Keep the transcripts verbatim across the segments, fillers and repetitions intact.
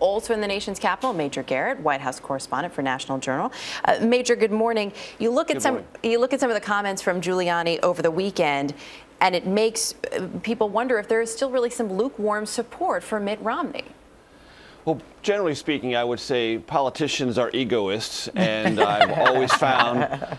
Also in the nation's capital, Major Garrett, White House correspondent for National Journal. Uh, Major, good morning. You look at good some morning. You look at some of the comments from Giuliani over the weekend, and it makes people wonder if there is still really some lukewarm support for Mitt Romney. Well, generally speaking, I would say politicians are egoists, and I've always found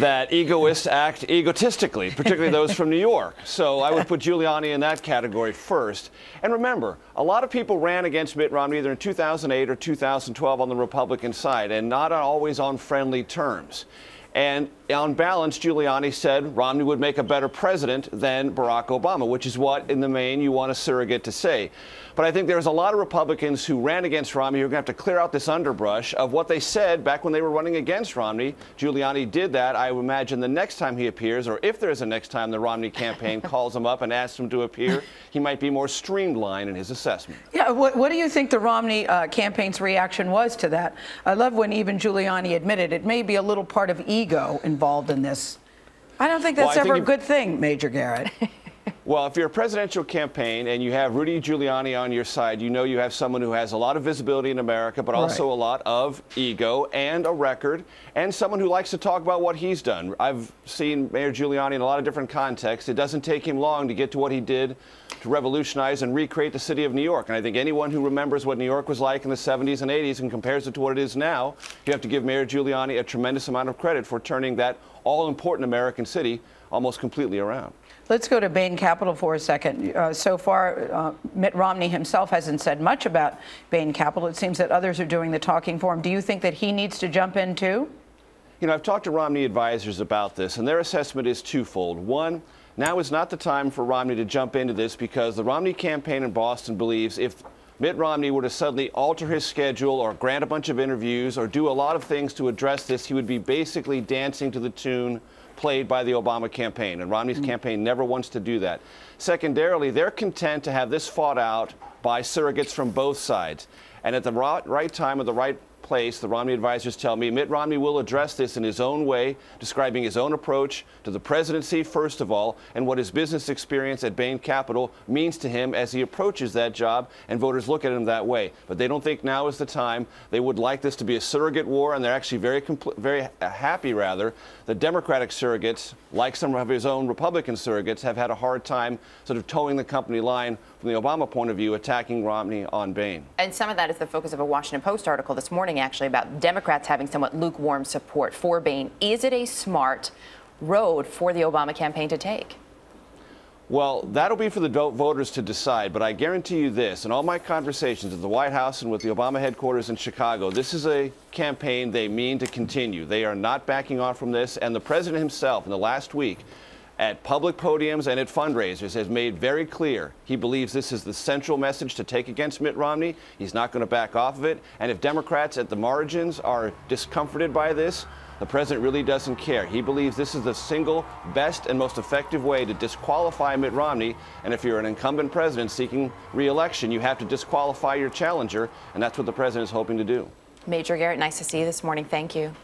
that egoists act egotistically, particularly those from New York. So I would put Giuliani in that category first. And remember, a lot of people ran against Mitt Romney either in two thousand eight or two thousand twelve on the Republican side, and not always on friendly terms. And on balance, Giuliani said Romney would make a better president than Barack Obama, which is what, in the main, you want a surrogate to say. But I think there's a lot of Republicans who ran against Romney who are going to have to clear out this underbrush of what they said back when they were running against Romney. Giuliani did that. I would imagine the next time he appears, or if there's a next time the Romney campaign calls him up and asks him to appear, he might be more streamlined in his assessment. Yeah, what, what do you think the Romney uh, campaign's reaction was to that? I love when even Giuliani admitted it may be a little part of ego involved in this. I don't think that's well, ever think a good thing, Major Garrett. Well, if you're a presidential campaign and you have Rudy Giuliani on your side, you know you have someone who has a lot of visibility in America, but also right. a lot of ego and a record, and someone who likes to talk about what he's done. I've seen Mayor Giuliani in a lot of different contexts. It doesn't take him long to get to what he did to revolutionize and recreate the city of New York. And I think anyone who remembers what New York was like in the seventies and eighties and compares it to what it is now, you have to give Mayor Giuliani a tremendous amount of credit for turning that all-important American city almost completely around. Let's go to Bain Capital for a second. Uh, so far, uh, Mitt Romney himself hasn't said much about Bain Capital. It seems that others are doing the talking for him. Do you think that he needs to jump in, too? You know, I've talked to Romney advisors about this, and their assessment is twofold. One, now is not the time for Romney to jump into this because the Romney campaign in Boston believes if Mitt Romney were to suddenly alter his schedule or grant a bunch of interviews or do a lot of things to address this, he would be basically dancing to the tune played by the Obama campaign, and Romney's mm-hmm. campaign never wants to do that. Secondarily, they're content to have this fought out by surrogates from both sides. And at the right time, at the right place, the Romney advisors tell me Mitt Romney will address this in his own way, describing his own approach to the presidency, first of all, and what his business experience at Bain Capital means to him as he approaches that job, and voters look at him that way. But they don't think now is the time. They would like this to be a surrogate war, and they're actually very, very happy, rather. The Democratic surrogates, like some of his own Republican surrogates, have had a hard time sort of towing the company line from the Obama point of view, attacking Romney on Bain. And some of that is the focus of a Washington Post article this morning, actually, about Democrats having somewhat lukewarm support for Bain. Is it a smart road for the Obama campaign to take? Well, that'll be for the voters to decide, but I guarantee you this, in all my conversations at the White House and with the Obama headquarters in Chicago, this is a campaign they mean to continue. They are not backing off from this, and the president himself in the last week at public podiums and at fundraisers has made very clear he believes this is the central message to take against Mitt Romney. He's not going to back off of it. And if Democrats at the margins are discomforted by this, the president really doesn't care. He believes this is the single best and most effective way to disqualify Mitt Romney. And if you're an incumbent president seeking re-election, you have to disqualify your challenger. And that's what the president is hoping to do. Major Garrett, nice to see you this morning. Thank you.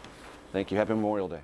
Thank you. Happy Memorial Day.